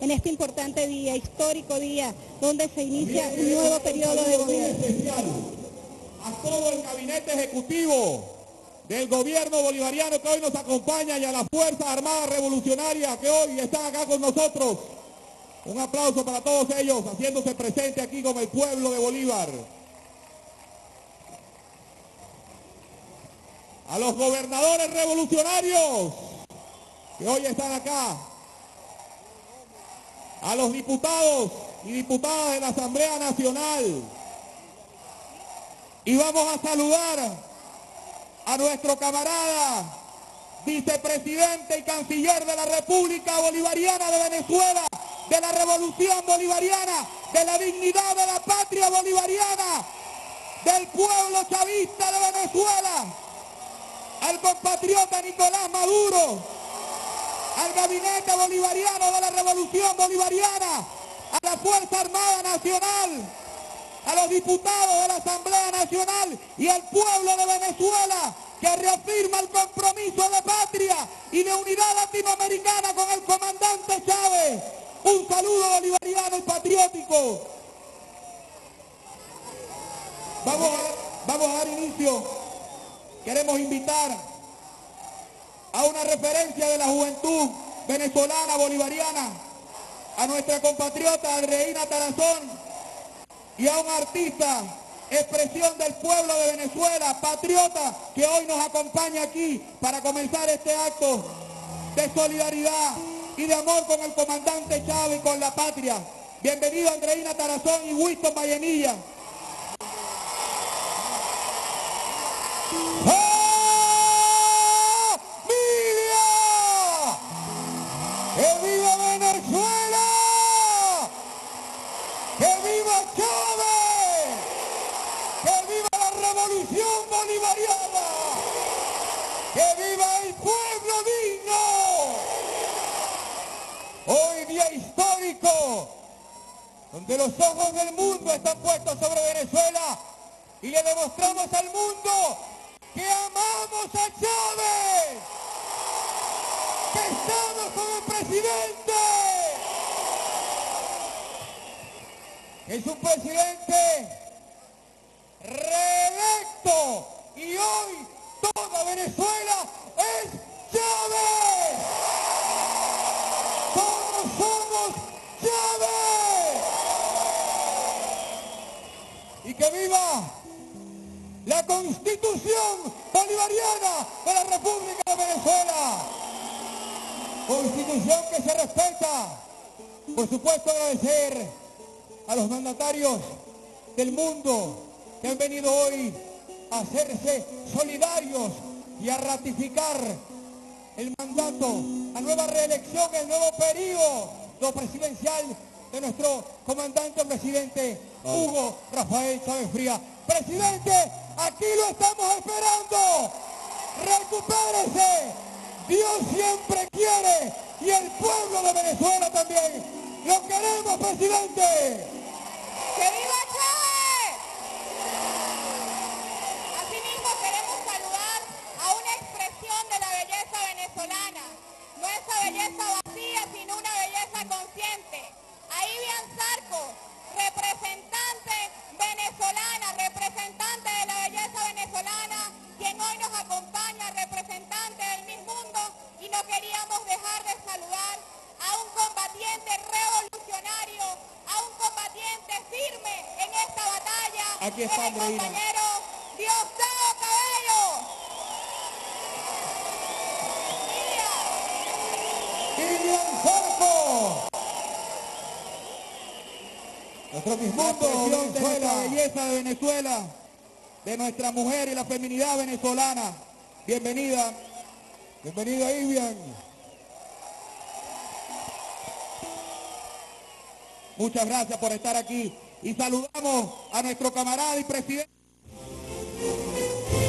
en este importante día, histórico día, donde se inicia un nuevo periodo de gobierno. Especial a todo el gabinete ejecutivo del gobierno bolivariano que hoy nos acompaña y a las Fuerzas Armadas Revolucionarias que hoy están acá con nosotros. Un aplauso para todos ellos, haciéndose presente aquí como el pueblo de Bolívar. A los gobernadores revolucionarios que hoy están acá, a los diputados y diputadas de la Asamblea Nacional, y vamos a saludar a nuestro camarada, vicepresidente y canciller de la República Bolivariana de Venezuela, de la Revolución Bolivariana, de la dignidad de la patria bolivariana, del pueblo chavista de Venezuela, al compatriota Nicolás Maduro, al gabinete bolivariano de la Revolución Bolivariana, a la Fuerza Armada Nacional, a los diputados de la Asamblea Nacional y al pueblo de Venezuela, que reafirma el compromiso de patria y de unidad latinoamericana con el comandante Chávez. Un saludo bolivariano y patriótico. Vamos a dar inicio. Queremos invitar a una referencia de la juventud venezolana bolivariana, a nuestra compatriota Andreina Tarazón y a un artista, expresión del pueblo de Venezuela, patriota, que hoy nos acompaña aquí para comenzar este acto de solidaridad y de amor con el comandante Chávez y con la patria. Bienvenido Andreina Tarazón y Winston Vallenilla. Donde los ojos del mundo están puestos sobre Venezuela y le demostramos al mundo que amamos a Chávez, que estamos con el presidente, que es un presidente reelecto y hoy toda Venezuela es Chávez. Todos somos Chávez. Y que viva la Constitución Bolivariana de la República de Venezuela. Constitución que se respeta. Por supuesto, agradecer a los mandatarios del mundo que han venido hoy a hacerse solidarios y a ratificar el mandato, la nueva reelección, el nuevo periodo presidencial de nuestro comandante presidente Hugo Rafael Chávez Frías. Presidente, aquí lo estamos esperando. Recupérese. Dios siempre quiere y el pueblo de Venezuela también. Lo queremos, presidente. ¡Que viva Chávez! Asimismo queremos saludar a una expresión de la belleza venezolana. No esa belleza vacía, sino una belleza consciente. A Ivian Sarcos, representante venezolana, representante de la belleza venezolana, quien hoy nos acompaña, representante del mismo mundo, y no queríamos dejar de saludar a un combatiente revolucionario, a un combatiente firme en esta batalla. Aquí está el compañero Diosdado Cabello. Ivian Sarcos. Nuestro mismo de la belleza de Venezuela, de nuestra mujer y la feminidad venezolana. Bienvenida, bienvenida Ivian. Muchas gracias por estar aquí y saludamos a nuestro camarada y presidente.